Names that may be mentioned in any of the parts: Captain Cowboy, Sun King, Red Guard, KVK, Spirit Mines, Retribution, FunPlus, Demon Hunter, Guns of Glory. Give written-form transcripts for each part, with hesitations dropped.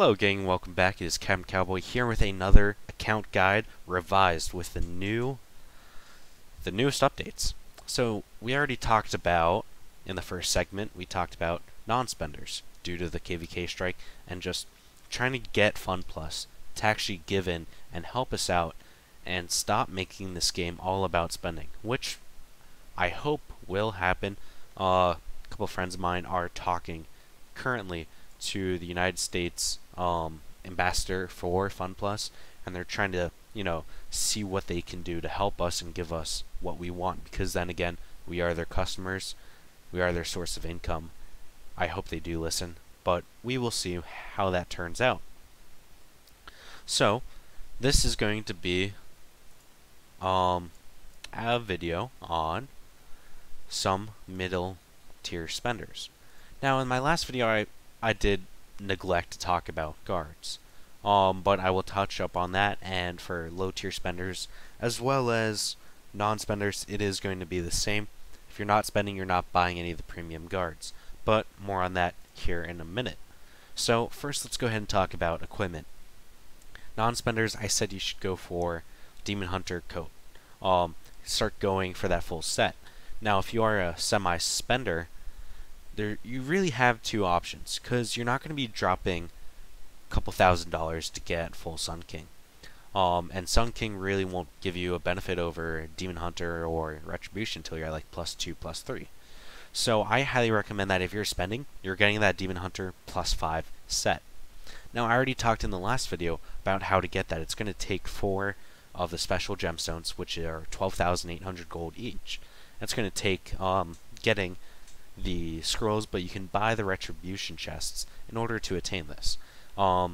Hello gang, welcome back. It is Captain Cowboy here with another account guide revised with the newest updates. So we already talked about, in the first segment, we talked about non-spenders due to the KVK strike and just trying to get FunPlus to actually give in and help us out and stop making this game all about spending, which I hope will happen. A couple friends of mine are talking currently to the United States ambassador for FunPlus, and they're trying to, you know, see what they can do to help us and give us what we want, because then again, we are their customers, we are their source of income. I hope they do listen, but we will see how that turns out. So this is going to be a video on some middle tier spenders. Now in my last video I did neglect to talk about guards, but I will touch up on that, and for low tier spenders as well as non-spenders it is going to be the same. If you're not spending, you're not buying any of the premium guards, but more on that here in a minute. So first let's go ahead and talk about equipment. Non-spenders, I said you should go for Demon Hunter coat. Start going for that full set. Now if you are a semi-spender, you really have two options, because you're not going to be dropping a couple $1,000s to get full Sun King. And Sun King really won't give you a benefit over Demon Hunter or Retribution until you're at like +2, +3. So I highly recommend that if you're spending, you're getting that Demon Hunter +5 set. Now I already talked in the last video about how to get that. It's going to take 4 of the special gemstones, which are 12,800 gold each. That's going to take getting the scrolls, but you can buy the Retribution chests in order to attain this. That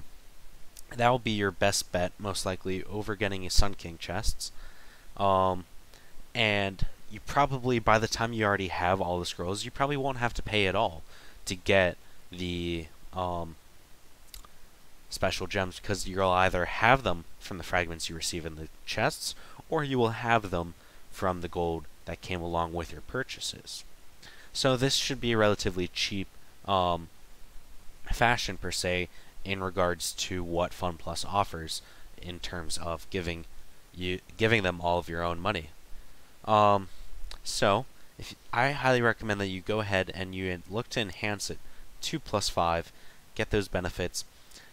will be your best bet, most likely, over getting a Sun King chests. And you probably, by the time you already have all the scrolls, you probably won't have to pay at all to get the special gems, because you'll either have them from the fragments you receive in the chests, or you will have them from the gold that came along with your purchases. So this should be a relatively cheap fashion, per se, in regards to what FunPlus offers in terms of giving them all of your own money. So I highly recommend that you go ahead and you look to enhance it to +5, get those benefits.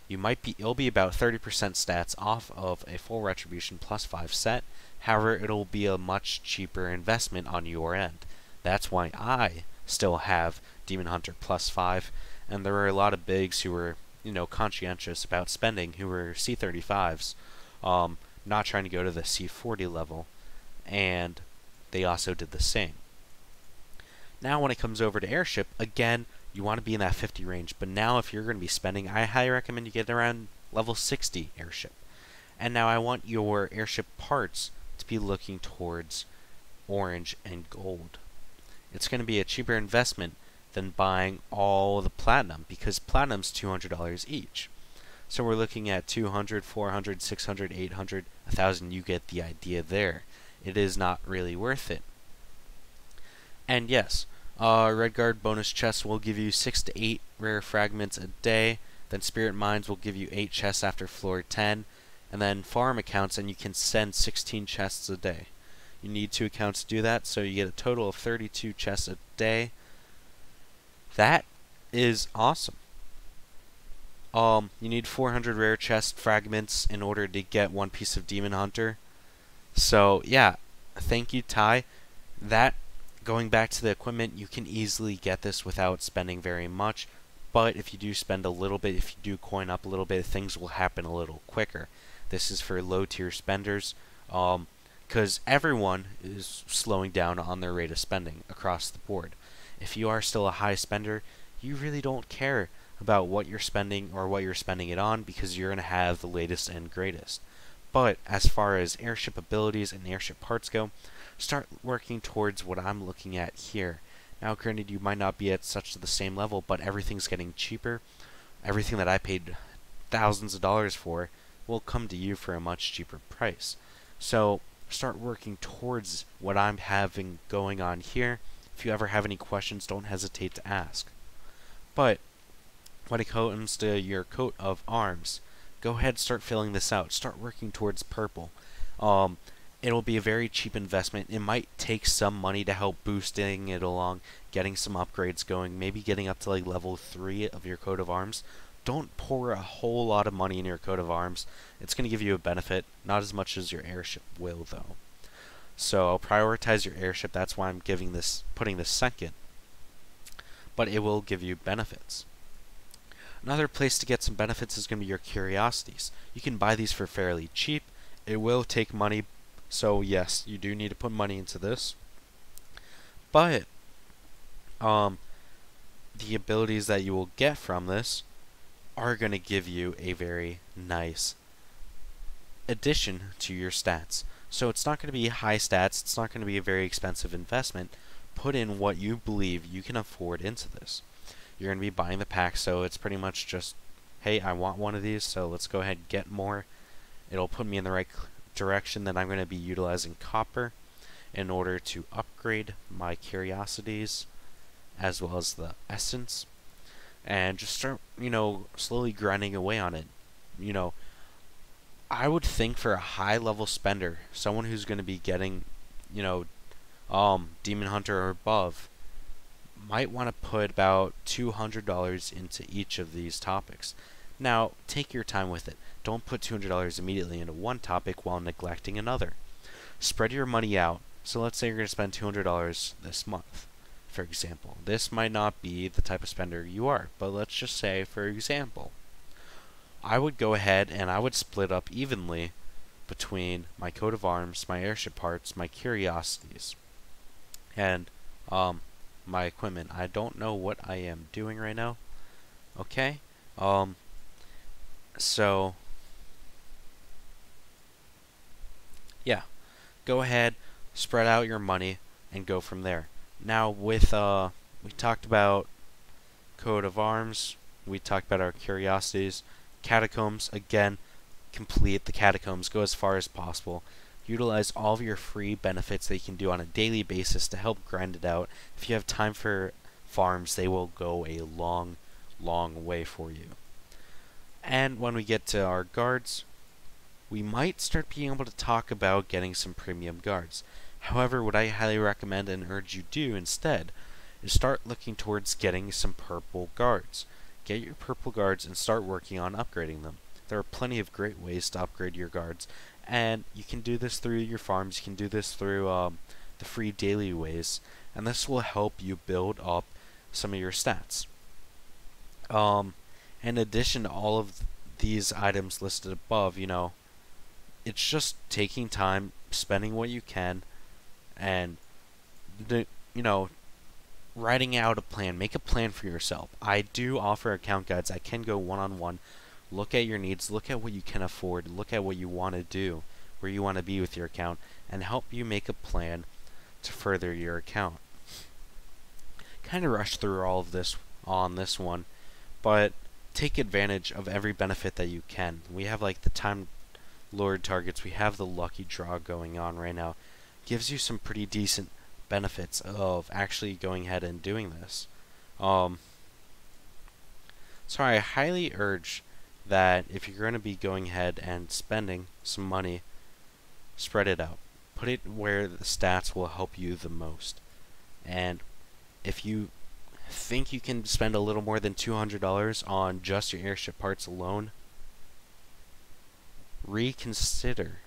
You'll be about 30% stats off of a full Retribution +5 set. However, it'll be a much cheaper investment on your end. That's why I still have Demon Hunter +5, and there were a lot of bigs who were, you know, conscientious about spending, who were C35s, not trying to go to the C40 level, and they also did the same. Now when it comes over to airship, again, you want to be in that 50 range, but now if you're going to be spending, I highly recommend you get around level 60 airship. And now I want your airship parts to be looking towards orange and gold. It's going to be a cheaper investment than buying all the platinum, because platinum's $200 each. So we're looking at 200, 400, 600, 800, 1,000. You get the idea there. It is not really worth it. And yes, Red Guard bonus chests will give you 6 to 8 rare fragments a day. Then Spirit Mines will give you 8 chests after floor 10, and then farm accounts, and you can send 16 chests a day. You need 2 accounts to do that, so you get a total of 32 chests a day. That is awesome. You need 400 rare chest fragments in order to get 1 piece of Demon Hunter. So yeah, thank you, Ty. That, going back to the equipment, you can easily get this without spending very much, but if you do spend a little bit, if you do coin up a little bit, things will happen a little quicker. This is for low tier spenders. Because everyone is slowing down on their rate of spending across the board. If you are still a high spender, you really don't care about what you're spending or what you're spending it on, because you're going to have the latest and greatest. But as far as airship abilities and airship parts go, start working towards what I'm looking at here. Now granted, you might not be at such the same level, but everything's getting cheaper. Everything that I paid thousands of dollars for will come to you for a much cheaper price. So start working towards what I'm having going on here. If you ever have any questions, don't hesitate to ask. But aquatic items to your coat of arms. Go ahead, start filling this out. Start working towards purple. It'll be a very cheap investment. It might take some money to help boosting it along, getting some upgrades going, maybe getting up to like level 3 of your coat of arms. Don't pour a whole lot of money in your coat of arms. It's going to give you a benefit, not as much as your airship will though. So I'll prioritize your airship. That's why I'm giving this, putting this second. But it will give you benefits. Another place to get some benefits is going to be your curiosities. You can buy these for fairly cheap. It will take money, so yes, you do need to put money into this. But the abilities that you will get from this are going to give you a very nice addition to your stats. So it's not going to be high stats, it's not going to be a very expensive investment. Put in what you believe you can afford into this. You're going to be buying the pack, so it's pretty much just, hey, I want one of these, so let's go ahead and get more. It'll put me in the right direction. Then I'm going to be utilizing copper in order to upgrade my curiosities as well as the essence, and just start, you know, slowly grinding away on it. You know, I would think for a high level spender, someone who's going to be getting, you know, Demon Hunter or above, might want to put about $200 into each of these topics. Now, take your time with it. Don't put $200 immediately into one topic while neglecting another. Spread your money out. So let's say you're going to spend $200 this month, for example. This might not be the type of spender you are, but let's just say, for example, I would go ahead and I would split up evenly between my coat of arms, my airship parts, my curiosities, and my equipment. I don't know what I am doing right now. Okay? So yeah, go ahead, spread out your money, and go from there. Now with we talked about coat of arms, we talked about our curiosities, catacombs. Again, complete the catacombs, go as far as possible. Utilize all of your free benefits that you can do on a daily basis to help grind it out. If you have time for farms, they will go a long, long way for you. And when we get to our guards, we might start being able to talk about getting some premium guards. However, what I highly recommend and urge you do instead is start looking towards getting some purple guards. Get your purple guards and start working on upgrading them. There are plenty of great ways to upgrade your guards, and you can do this through your farms, you can do this through the free daily ways, and this will help you build up some of your stats. In addition to all of these items listed above, you know, it's just taking time, spending what you can, and, you know, writing out a plan. Make a plan for yourself. I do offer account guides. I can go one-on-one. Look at your needs, look at what you can afford, look at what you want to do, where you want to be with your account, and help you make a plan to further your account. Kind of rush through all of this on this one, but take advantage of every benefit that you can. We have like the Time Lord targets, we have the Lucky Draw going on right now. Gives you some pretty decent benefits of actually going ahead and doing this. So I highly urge that if you're going to be going ahead and spending some money, spread it out. Put it where the stats will help you the most. And if you think you can spend a little more than $200 on just your airship parts alone, reconsider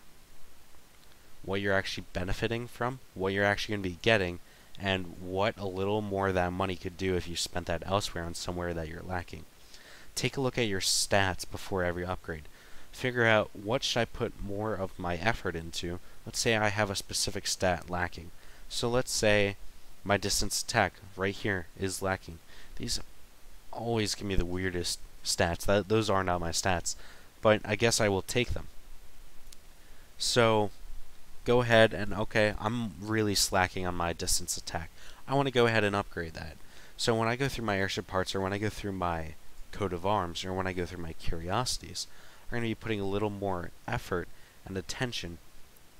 what you're actually benefiting from, what you're actually going to be getting, and what a little more of that money could do if you spent that elsewhere on somewhere that you're lacking. Take a look at your stats before every upgrade. Figure out what should I put more of my effort into. Let's say I have a specific stat lacking. So let's say my distance attack right here is lacking. These always give me the weirdest stats. Those are not my stats, but I guess I will take them. So go ahead and, okay, I'm really slacking on my distance attack. I want to go ahead and upgrade that. So when I go through my airship parts, or when I go through my coat of arms, or when I go through my curiosities, I'm going to be putting a little more effort and attention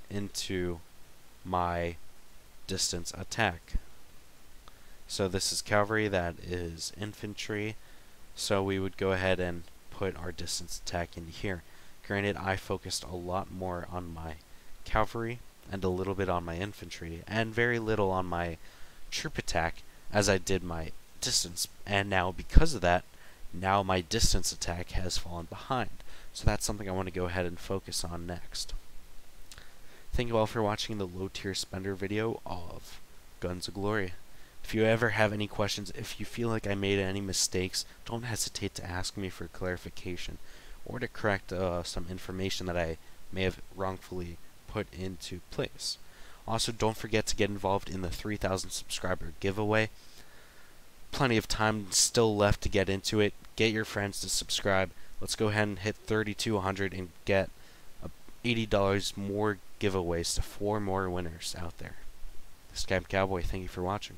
into my distance attack. So this is cavalry, that is infantry, So we would go ahead and put our distance attack in here. Granted, I focused a lot more on my cavalry and a little bit on my infantry and very little on my troop attack as I did my distance, and now because of that, now my distance attack has fallen behind. So that's something I want to go ahead and focus on next. Thank you all for watching the low tier spender video of Guns of Glory. If you ever have any questions, if you feel like I made any mistakes, don't hesitate to ask me for clarification or to correct some information that I may have wrongfully put into place. Also, don't forget to get involved in the 3,000 subscriber giveaway. Plenty of time still left to get into it. Get your friends to subscribe. Let's go ahead and hit 3,200 and get $80 more giveaways to 4 more winners out there. This is Captain Cowboy. Thank you for watching.